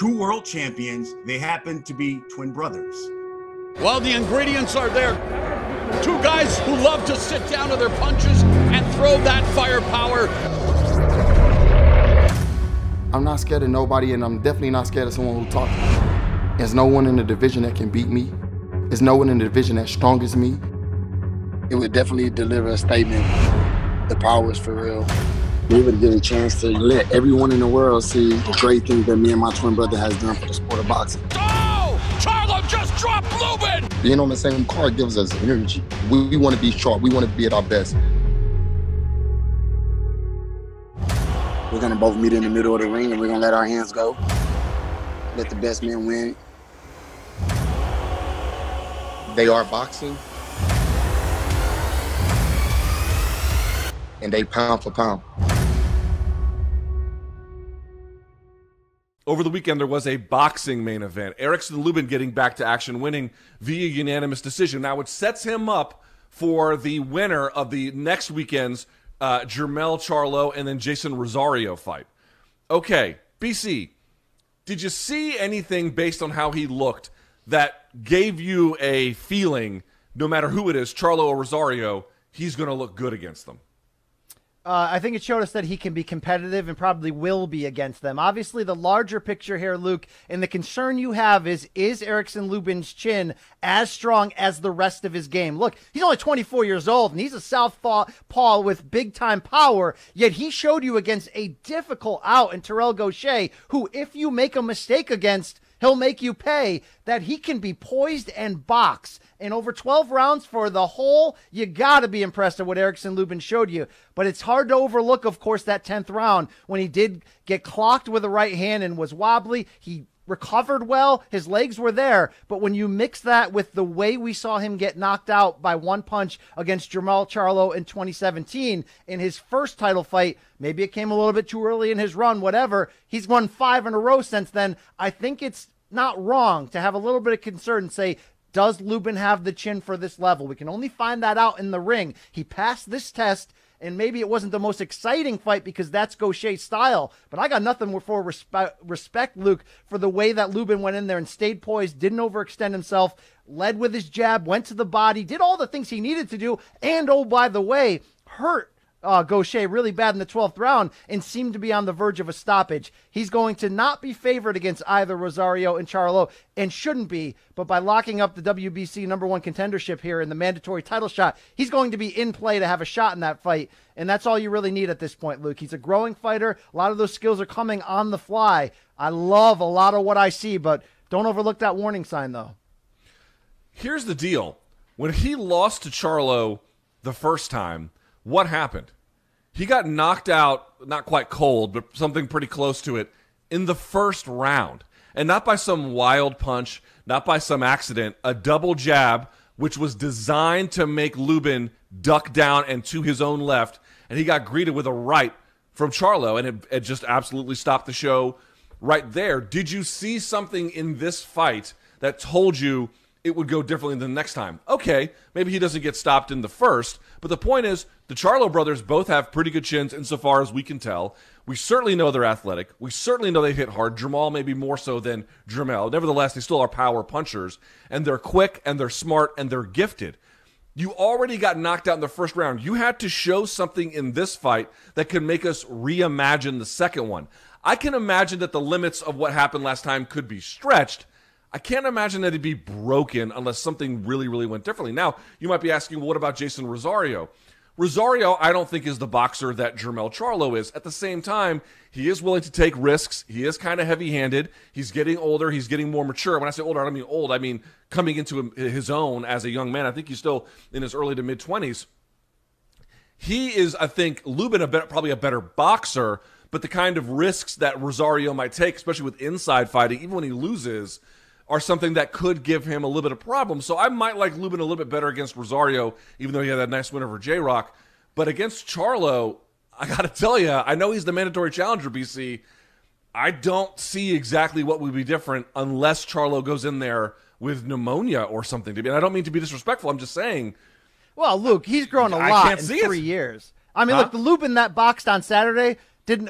two world champions. They happen to be twin brothers. Well, the ingredients are there. Two guys who love to sit down to their punches and throw that firepower. I'm not scared of nobody, and I'm definitely not scared of someone who talks. There's no one in the division that can beat me. There's no one in the division that's strong as me. It would definitely deliver a statement. The power is for real. We would get a chance to let everyone in the world see the great things that me and my twin brother has done for the sport of boxing. Oh! Charlo just dropped Lubin! Being on the same card gives us energy. We want to be sharp. We want to be at our best. We're going to both meet in the middle of the ring, and we're going to let our hands go. Let the best man win. They are boxing. And they pound for pound. Over the weekend, there was a boxing main event. Erickson Lubin getting back to action, winning via unanimous decision. Now, it sets him up for the winner of the next weekend's Jermell Charlo and then Jason Rosario fight. Okay, BC, did you see anything based on how he looked that gave you a feeling, no matter who it is, Charlo or Rosario, he's going to look good against them? I think it showed us that he can be competitive and probably will be against them. Obviously, the larger picture here, Luke, and the concern you have is Erickson Lubin's chin as strong as the rest of his game? Look, he's only 24 years old, and he's a southpaw with big-time power, yet he showed you against a difficult out in Terrell Gausha, who, if you make a mistake against, he'll make you pay, that he can be poised and box. And over 12 rounds for the whole, you got to be impressed with what Erickson Lubin showed you. But it's hard to overlook, of course, that 10th round when he did get clocked with a right hand and was wobbly. He recovered well. His legs were there. But when you mix that with the way we saw him get knocked out by one punch against Jermall Charlo in 2017 in his first title fight, maybe it came a little bit too early in his run, whatever. He's won 5 in a row since then. I think it's not wrong to have a little bit of concern and say, does Lubin have the chin for this level? We can only find that out in the ring. He passed this test, and maybe it wasn't the most exciting fight because that's Gausha's style. But I got nothing for respect, Luke, for the way that Lubin went in there and stayed poised, didn't overextend himself, led with his jab, went to the body, did all the things he needed to do, and, oh, by the way, hurt Gausha really bad in the 12th round and seemed to be on the verge of a stoppage. He's going to not be favored against either Rosario and Charlo, and shouldn't be, but by locking up the WBC #1 contendership here in the mandatory title shot, he's going to be in play to have a shot in that fight, and that's all you really need at this point, Luke. He's a growing fighter. A lot of those skills are coming on the fly. I love a lot of what I see, but don't overlook that warning sign, though. Here's the deal. When he lost to Charlo the first time, what happened? He got knocked out, not quite cold, but something pretty close to it in the first round. And not by some wild punch, not by some accident, a double jab, which was designed to make Lubin duck down and to his own left. And he got greeted with a right from Charlo, and it just absolutely stopped the show right there. Did you see something in this fight that told you it would go differently than the next time? Okay, maybe he doesn't get stopped in the first, but the point is the Charlo brothers both have pretty good chins insofar as we can tell. We certainly know they're athletic. We certainly know they hit hard. Jermall maybe more so than Jermell. Nevertheless, they still are power punchers, and they're quick, and they're smart, and they're gifted. You already got knocked out in the first round. You had to show something in this fight that can make us reimagine the second one. I can imagine that the limits of what happened last time could be stretched. I can't imagine that it'd be broken unless something really, really went differently. Now, you might be asking, well, what about Jason Rosario? Rosario, I don't think, is the boxer that Jermell Charlo is. At the same time, he is willing to take risks. He is kind of heavy-handed. He's getting older. He's getting more mature. When I say older, I don't mean old. I mean coming into his own as a young man. I think he's still in his early to mid-20s. He is, I think, Lubin, probably a better boxer, but the kind of risks that Rosario might take, especially with inside fighting, even when he loses, are something that could give him a little bit of problem. So I might like Lubin a little bit better against Rosario, even though he had that nice win over J-Rock. But against Charlo, I got to tell you, I know he's the mandatory challenger, BC. I don't see exactly what would be different unless Charlo goes in there with pneumonia or something. And I don't mean to be disrespectful. I'm just saying. Well, Luke, he's grown a lot in 3 years. I mean, look, the Lubin that boxed on Saturday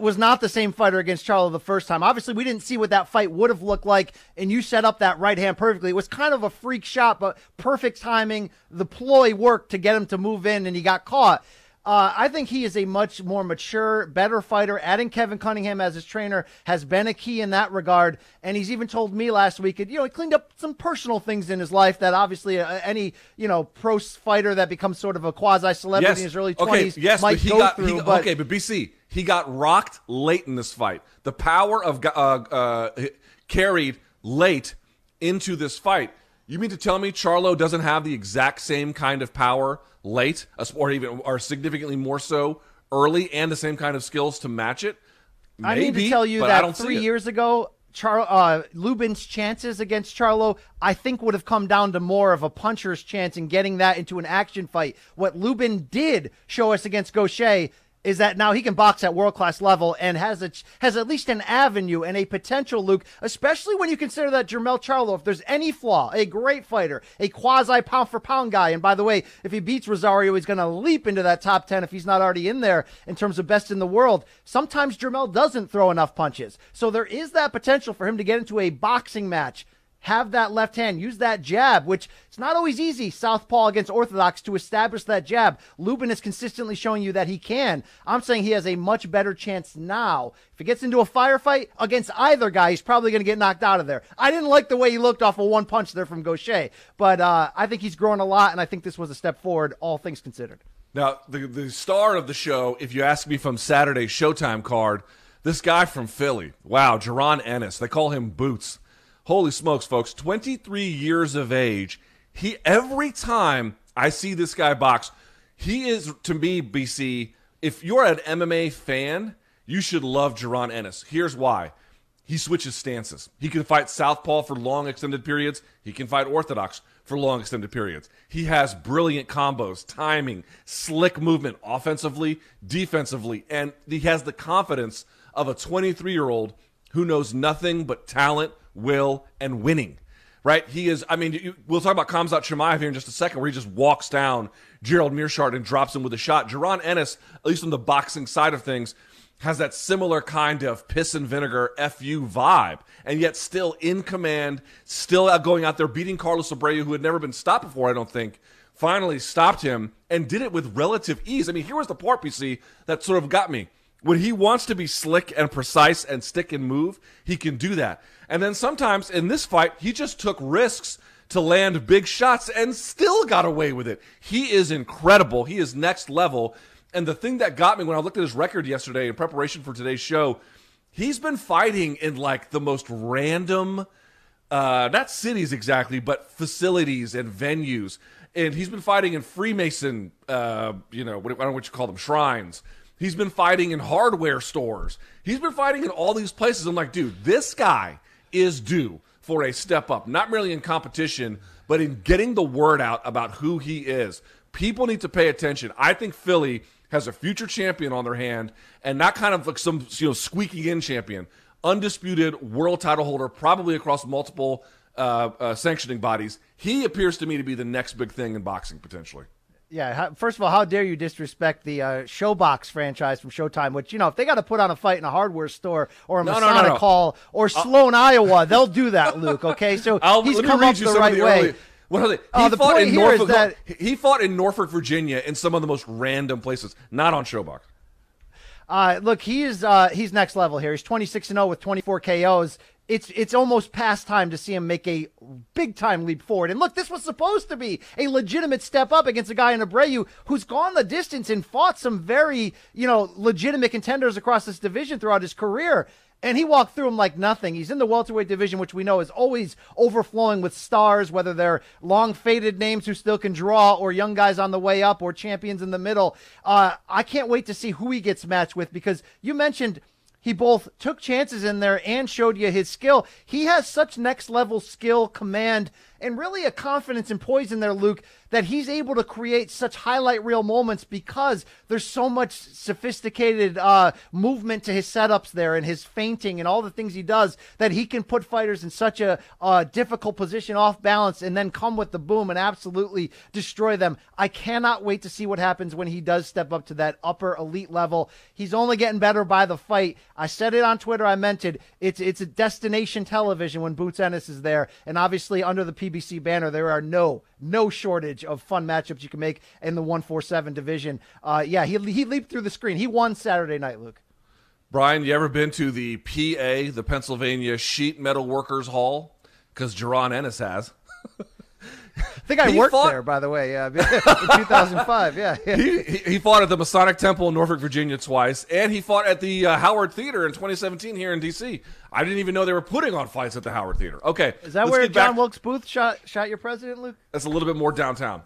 was not the same fighter against Charlo the first time. Obviously, we didn't see what that fight would have looked like, and you set up that right hand perfectly. It was kind of a freak shot, but perfect timing. The ploy worked to get him to move in, and he got caught. I think he is a much more mature, better fighter. Adding Kevin Cunningham as his trainer has been a key in that regard. And he's even told me last week, you know, he cleaned up some personal things in his life that obviously any, you know, pro fighter that becomes sort of a quasi-celebrity in his early 20s might go through. Okay, but BC, he got rocked late in this fight. The power of carried late into this fight. You mean to tell me Charlo doesn't have the exact same kind of power late, or even are significantly more so early, and the same kind of skills to match it? Maybe, I need to tell you that 3 years ago, Lubin's chances against Charlo, I think, would have come down to more of a puncher's chance in getting that into an action fight. What Lubin did show us against Gausha is that now he can box at world-class level and has at least an avenue and a potential, Luke, especially when you consider that Jermell Charlo, if there's any flaw, a great fighter, a quasi-pound-for-pound guy. And by the way, if he beats Rosario, he's going to leap into that top 10 if he's not already in there in terms of best in the world. Sometimes Jermell doesn't throw enough punches. So there is that potential for him to get into a boxing match, have that left hand, use that jab, which it's not always easy, southpaw against orthodox, to establish that jab. Lubin is consistently showing you that he can. I'm saying he has a much better chance now. If he gets into a firefight against either guy, he's probably going to get knocked out of there. I didn't like the way he looked off of one punch there from Gausha, but I think he's grown a lot, and I think this was a step forward, all things considered. Now, the star of the show, if you ask me, from Saturday's Showtime card, this guy from Philly. Wow, Jaron Ennis. They call him Boots. Holy smokes, folks, 23 years of age. He, every time I see this guy box, he is, to me, BC, if you're an MMA fan, you should love Jaron Ennis. Here's why. He switches stances. He can fight southpaw for long extended periods. He can fight orthodox for long extended periods. He has brilliant combos, timing, slick movement, offensively, defensively, and he has the confidence of a 23-year-old who knows nothing but talent, will, and winning, right? He is, I mean, we'll talk about Khamzat Chimaev here in just a second, where he just walks down Gerald Mearshart and drops him with a shot. Jaron Ennis, at least on the boxing side of things, has that similar kind of piss and vinegar FU vibe, and yet still in command, still going out there, beating Carlos Abreu, who had never been stopped before, I don't think, finally stopped him, and did it with relative ease. I mean, here was the part, PC, that sort of got me. When he wants to be slick and precise and stick and move, he can do that. And then sometimes in this fight, he just took risks to land big shots and still got away with it. He is incredible. He is next level. And the thing that got me when I looked at his record yesterday in preparation for today's show, he's been fighting in like the most random, not cities exactly, but facilities and venues. And he's been fighting in Freemason, you know, I don't know what you call them, shrines. He's been fighting in hardware stores. He's been fighting in all these places. I'm like, dude, this guy is due for a step up, not merely in competition, but in getting the word out about who he is. People need to pay attention. I think Philly has a future champion on their hand, and not kind of like some, you know, squeaking in champion, undisputed world title holder, probably across multiple sanctioning bodies. He appears to me to be the next big thing in boxing, potentially. Yeah, first of all, how dare you disrespect the Showbox franchise from Showtime, which, you know, if they got to put on a fight in a hardware store or a Masonic Hall or Sloan, Iowa, they'll do that, Luke, okay? So he's come up the right way. What are they? He fought in Norfolk, Virginia, in some of the most random places, not on Showbox. Look, he's next level here. He's 26-0 with 24 KOs. It's almost past time to see him make a big-time leap forward. And look, this was supposed to be a legitimate step up against a guy in Abreu who's gone the distance and fought some very, you know, legitimate contenders across this division throughout his career. And he walked through him like nothing. He's in the welterweight division, which we know is always overflowing with stars, whether they're long-faded names who still can draw or young guys on the way up or champions in the middle. I can't wait to see who he gets matched with, because you mentioned he both took chances in there and showed you his skill. He has such next-level skill, command, and really a confidence and poise in there, Luke, that he's able to create such highlight reel moments because there's so much sophisticated movement to his setups there and his feinting and all the things he does that he can put fighters in such a difficult position off balance and then come with the boom and absolutely destroy them. I cannot wait to see what happens when he does step up to that upper elite level. He's only getting better by the fight. I said it on Twitter. I meant it. It's a destination television when Boots Ennis is there. And obviously under the PBC banner, there are no shortage of fun matchups you can make in the 147 division. Yeah, he leaped through the screen. He won Saturday night, Luke. Brian, you ever been to the PA, the Pennsylvania Sheet Metal Workers Hall? Because Jaron Ennis has. I think I worked there, by the way, in 2005. Yeah. He fought at the Masonic Temple in Norfolk, Virginia twice, and he fought at the Howard Theater in 2017 here in D.C. I didn't even know they were putting on fights at the Howard Theater. Okay. Is that where John Wilkes Booth shot your president, Luke? That's a little bit more downtown.